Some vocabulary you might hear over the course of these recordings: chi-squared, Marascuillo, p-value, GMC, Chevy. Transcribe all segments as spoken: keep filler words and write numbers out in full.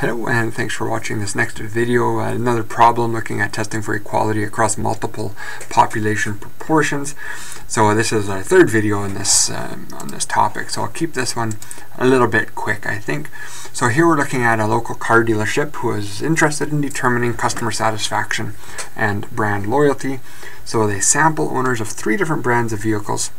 Hello and thanks for watching this next video. Uh, another problem looking at testing for equality across multiple population proportions. So this is our third video in this, um, on this topic, so I'll keep this one a little bit quick, I think. So here we're looking at a local car dealership who is interested in determining customer satisfaction and brand loyalty. So they sample owners of three different brands of vehicles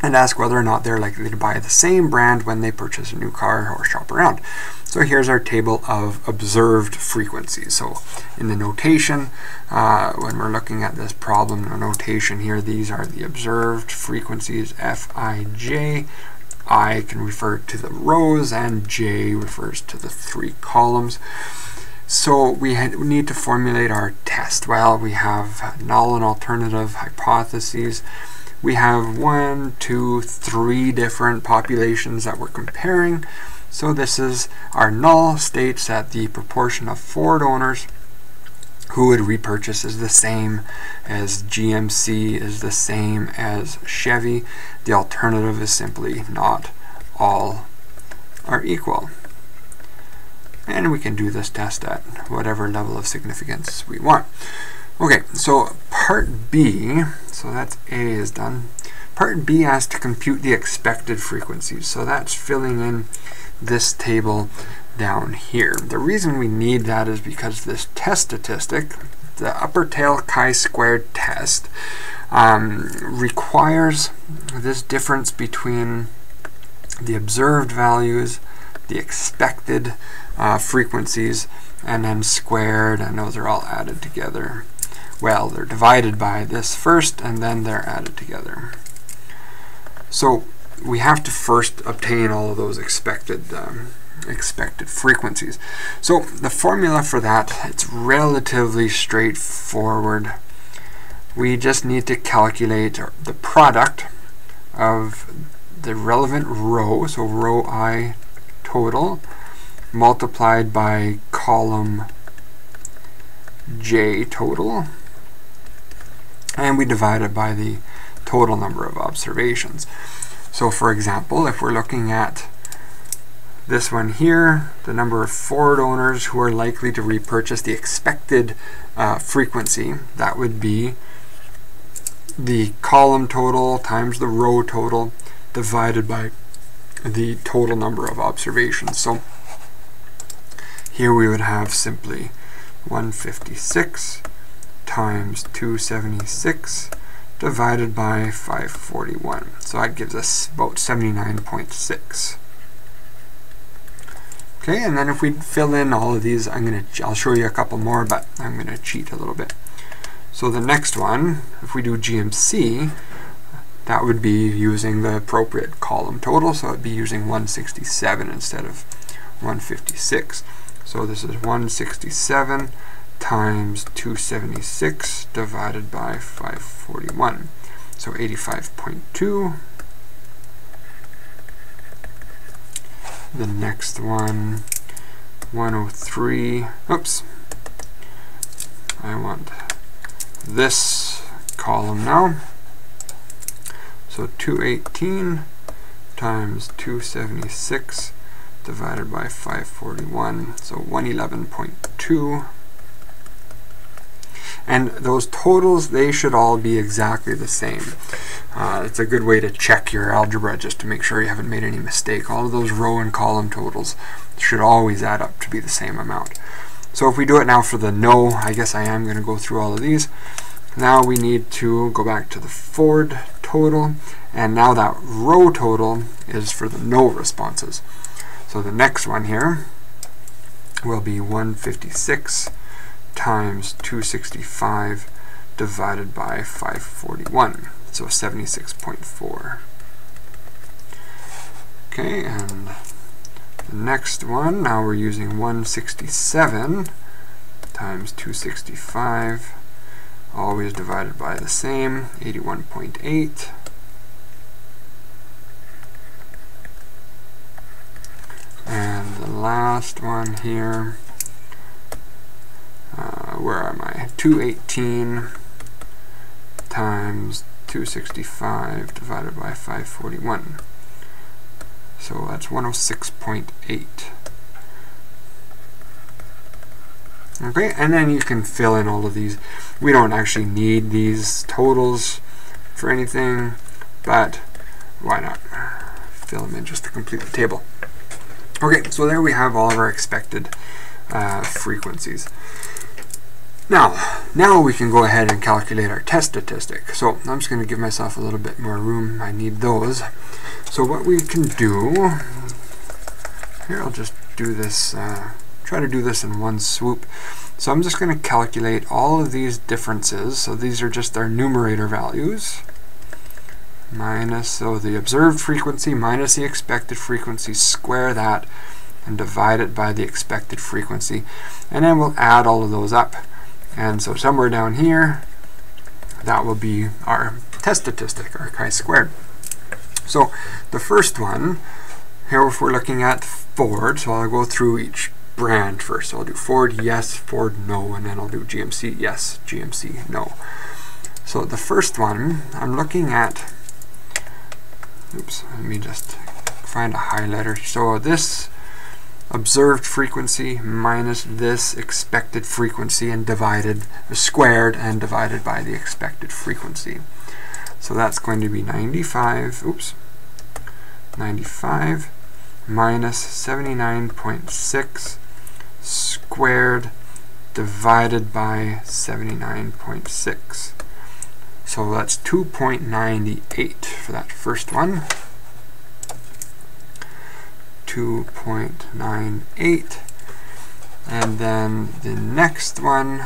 and ask whether or not they're likely to buy the same brand when they purchase a new car or shop around. So here's our table of observed frequencies. So in the notation, uh, when we're looking at this problem, the notation here, these are the observed frequencies, F I J. I can refer to the rows, and J refers to the three columns. So we, had, we need to formulate our test. Well, we have null and alternative hypotheses. We have one, two, three different populations that we're comparing. So this is our null states that the proportion of Ford owners who would repurchase is the same as G M C, is the same as Chevy. The alternative is simply not all are equal. And we can do this test at whatever level of significance we want. Okay, so part B, so that's A is done. Part B asks to compute the expected frequencies. So that's filling in this table down here. The reason we need that is because this test statistic, the upper tail chi-squared test, um, requires this difference between the observed values, the expected uh, frequencies, and then squared, and those are all added together. Well, they're divided by this first, and then they're added together. So we have to first obtain all of those expected um, expected frequencies. So the formula for that, it's relatively straightforward. We just need to calculate the product of the relevant row, so row I total, multiplied by column J total, and we divide it by the total number of observations. So for example, if we're looking at this one here, the number of Ford owners who are likely to repurchase, the expected uh, frequency, that would be the column total times the row total divided by the total number of observations. So here we would have simply one fifty-six times two seventy-six divided by five forty-one. So that gives us about seventy-nine point six. Okay, and then if we fill in all of these, I'm gonna I'll show you a couple more, but I'm gonna cheat a little bit. So the next one, if we do G M C, that would be using the appropriate column total, so it'd be using one sixty-seven instead of one fifty-six. So this is one sixty-seven times two seventy-six divided by five forty-one. So eighty-five point two. The next one, one oh three. Oops. I want this column now. So two eighteen times two seventy-six divided by five forty-one, so one eleven point two. And those totals, they should all be exactly the same. Uh, it's a good way to check your algebra just to make sure you haven't made any mistake. All of those row and column totals should always add up to be the same amount. So if we do it now for the no, I guess I am going to go through all of these. Now we need to go back to the Ford total, and now that row total is for the no responses. So the next one here will be one fifty-six times two sixty-five divided by five forty-one, so seventy-six point four. Okay, and the next one, now we're using one sixty-seven times two sixty-five, always divided by the same, eighty-one point eight. And the last one here, Uh, where am I? two eighteen times two sixty-five divided by five forty-one. So that's one oh six point eight. Okay, and then you can fill in all of these. We don't actually need these totals for anything, but why not fill them in just to complete the table. Okay, so there we have all of our expected uh, frequencies. Now, now we can go ahead and calculate our test statistic. So I'm just going to give myself a little bit more room. I need those. So what we can do here, I'll just do this. Uh, try to do this in one swoop. So I'm just going to calculate all of these differences. So these are just our numerator values. Minus, so the observed frequency minus the expected frequency, square that, and divide it by the expected frequency. And then we'll add all of those up. And so somewhere down here, that will be our test statistic, our chi-squared. So the first one, here if we're looking at Ford, so I'll go through each brand first. So I'll do Ford, yes, Ford, no, and then I'll do G M C, yes, G M C, no. So the first one, I'm looking at, oops, let me just find a highlighter. So this observed frequency minus this expected frequency and divided, squared and divided by the expected frequency. So that's going to be ninety-five, oops, ninety-five minus seventy-nine point six squared divided by seventy-nine point six. So that's two point nine eight for that first one. two point nine eight, and then the next one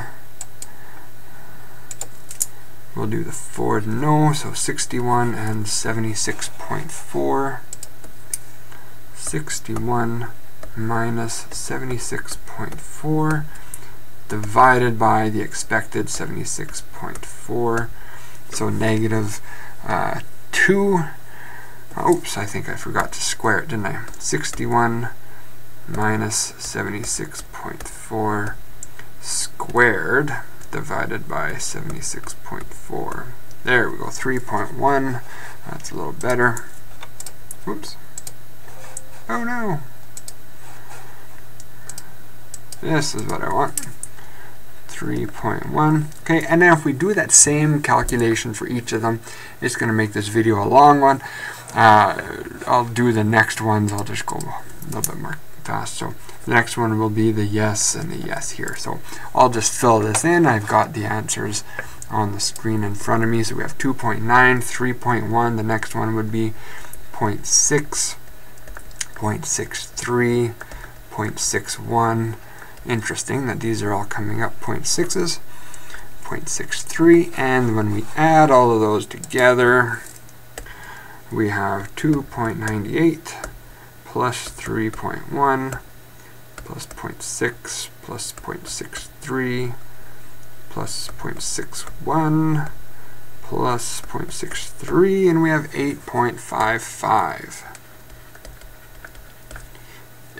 we'll do the Ford no, so sixty-one and seventy-six point four, sixty-one minus seventy-six point four divided by the expected seventy-six point four, so negative uh, two. Oops, I think I forgot to square it, didn't I? sixty-one minus seventy-six point four squared divided by seventy-six point four. There we go, three point one. That's a little better. Oops. Oh no. This is what I want. three point one. Okay, and now if we do that same calculation for each of them, it's going to make this video a long one. Uh, I'll do the next ones. I'll just go a little bit more fast. So the next one will be the yes and the yes here. So I'll just fill this in. I've got the answers on the screen in front of me. So we have two point nine, three point one. The next one would be zero point six, zero point six three, zero point six one. Interesting that these are all coming up zero point sixes, zero point six three, and when we add all of those together, we have two point nine eight plus three point one plus zero point six plus zero point six three plus zero point six one plus zero point six three, and we have eight point five five.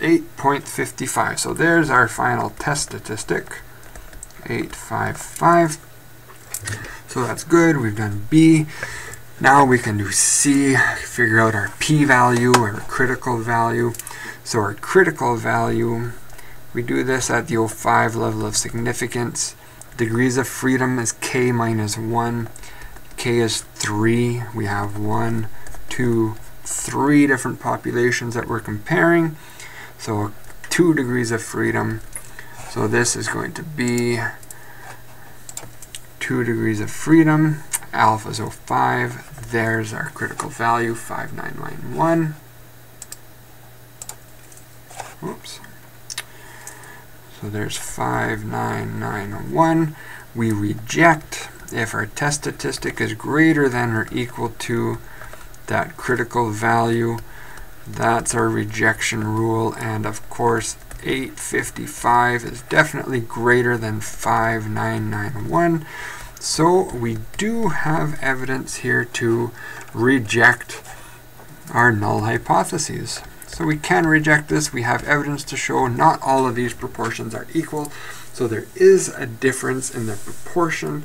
eight point five five. So there's our final test statistic, eight point five five. So that's good. We've done B. Now we can do C, figure out our p-value, our critical value. So our critical value, we do this at the oh five level of significance. Degrees of freedom is k minus one. K is three. We have one, two, three different populations that we're comparing. So two degrees of freedom. So this is going to be two degrees of freedom. Alpha is oh five. There's our critical value, five nine nine one. Oops. So there's five nine nine one. We reject if our test statistic is greater than or equal to that critical value. That's our rejection rule, and of course eight fifty-five is definitely greater than five nine nine one. So we do have evidence here to reject our null hypotheses. So we can reject this. We have evidence to show not all of these proportions are equal. So there is a difference in the proportion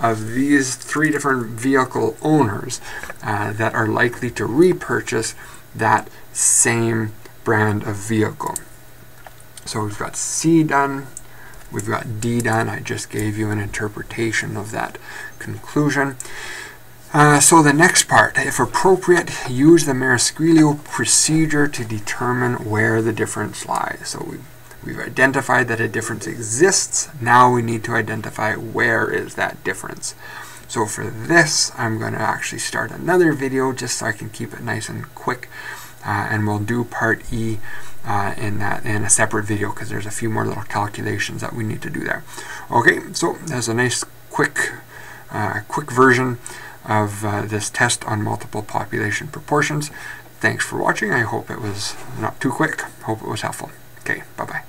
of these three different vehicle owners uh, that are likely to repurchase that same brand of vehicle. So we've got C done, We've got D done. I just gave you an interpretation of that conclusion. Uh, so the next part, if appropriate, use the Marascuillo procedure to determine where the difference lies. So we've, we've identified that a difference exists. Now we need to identify where is that difference. So for this, I'm going to actually start another video just so I can keep it nice and quick. Uh, and we'll do part E uh, in that in a separate video because there's a few more little calculations that we need to do there. Okay, so there's a nice quick, uh, quick version of uh, this test on multiple population proportions. Thanks for watching. I hope it was not too quick. Hope it was helpful. Okay, bye-bye.